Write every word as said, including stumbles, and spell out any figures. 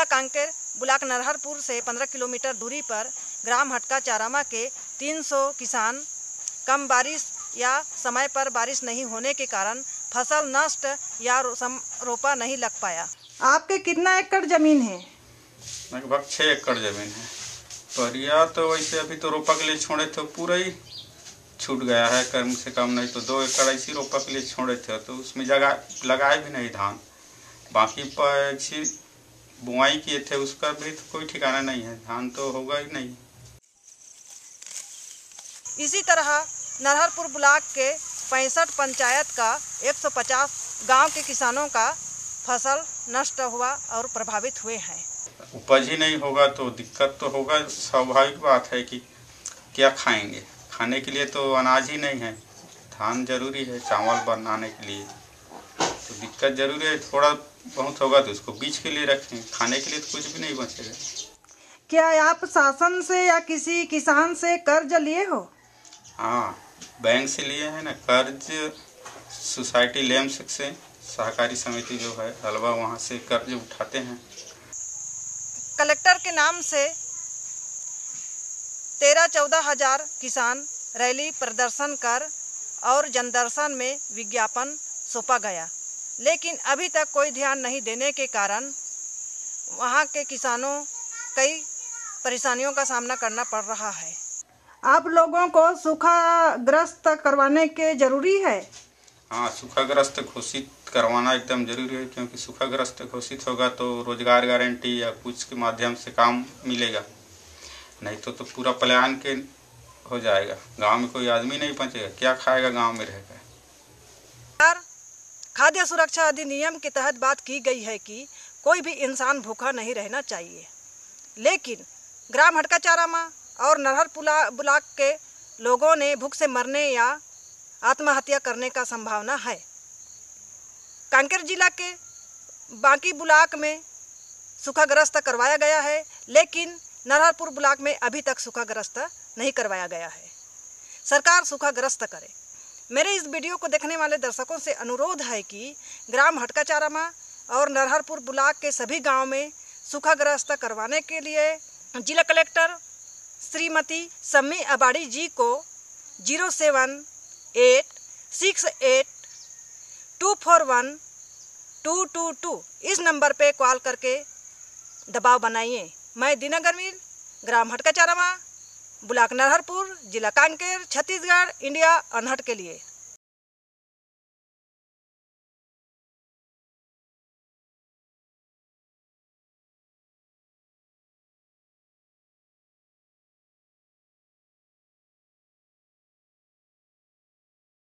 जिला conquer block Narharpur से पंद्रह किलोमीटर दूरी पर ग्राम हटका चारामा के तीन सौ किसान कम बारिश या समय पर बारिश नहीं होने के कारण फसल नष्ट या रोपा नहीं लग पाया। आपके कितना एकड़ जमीन है? लगभग छः एकड़ जमीन है। परिया तो वैसे अभी तो रोपा के लिए छोड़े थे, पूरा ही छूट गया है कम से कम, नहीं तो दो एकड़ ऐसी रोपा के लिए छोड़े थे, तो उसमें जगह लगाए भी नहीं धान। बाकी ऐसी बुआई किए थे, उसका भी तो कोई ठिकाना नहीं है, धान तो होगा ही नहीं। इसी तरह नरहरपुर ब्लॉक के पैंसठ पंचायत का एक सौ पचास गांव के किसानों का फसल नष्ट हुआ और प्रभावित हुए हैं। उपज ही नहीं होगा तो दिक्कत तो होगा, स्वाभाविक बात है कि क्या खाएंगे, खाने के लिए तो अनाज ही नहीं है। धान जरूरी है चावल बनाने के लिए, तो दिक्कत जरूरी है, थोड़ा बहुत होगा तो उसको बीज के लिए रखें, खाने के लिए तो कुछ भी नहीं बचेगा। क्या आप शासन से या किसी किसान से कर्ज लिए हो? हाँ, बैंक से लिए है ना कर्ज, सोसाइटी लेम्स से सहकारी समिति जो है हलवा, वहाँ से कर्ज उठाते हैं। कलेक्टर के नाम से तेरह चौदह हजार किसान रैली प्रदर्शन कर और जनदर्शन में विज्ञापन सौंपा गया, लेकिन अभी तक कोई ध्यान नहीं देने के कारण वहां के किसानों कई परेशानियों का सामना करना पड़ रहा है। आप लोगों को सूखाग्रस्त करवाने के जरूरी है? हाँ, सूखाग्रस्त घोषित करवाना एकदम जरूरी है, क्योंकि सूखाग्रस्त घोषित होगा तो रोजगार गारंटी या कुछ के माध्यम से काम मिलेगा, नहीं तो तो पूरा प्लान के हो जाएगा। गांव में कोई आदमी नहीं पहुंचेगा, क्या खाएगा गांव में रहेगा। खाद्य सुरक्षा अधिनियम के तहत बात की गई है कि कोई भी इंसान भूखा नहीं रहना चाहिए, लेकिन ग्राम हटका चारामा और नरहरपुर ब्लॉक के लोगों ने भूख से मरने या आत्महत्या करने का संभावना है। कांकेर जिला के बाकी ब्लॉक में सूखाग्रस्त करवाया गया है, लेकिन नरहरपुर ब्लॉक में अभी तक सूखाग्रस्त नहीं करवाया गया है। सरकार सूखाग्रस्त करे। मेरे इस वीडियो को देखने वाले दर्शकों से अनुरोध है कि ग्राम हटका चारामा और नरहरपुर ब्लॉक के सभी गांव में सूखाग्रस्त करवाने के लिए जिला कलेक्टर श्रीमती सम्मी अबाड़ी जी को zero seven eight six eight two four one two two two इस नंबर पे कॉल करके दबाव बनाइए। मैं दीना गनवेर, ग्राम हटका चारामा, ब्लॉक नरहरपुर, जिला कांकेर, छत्तीसगढ़, इंडिया अनहट के लिए।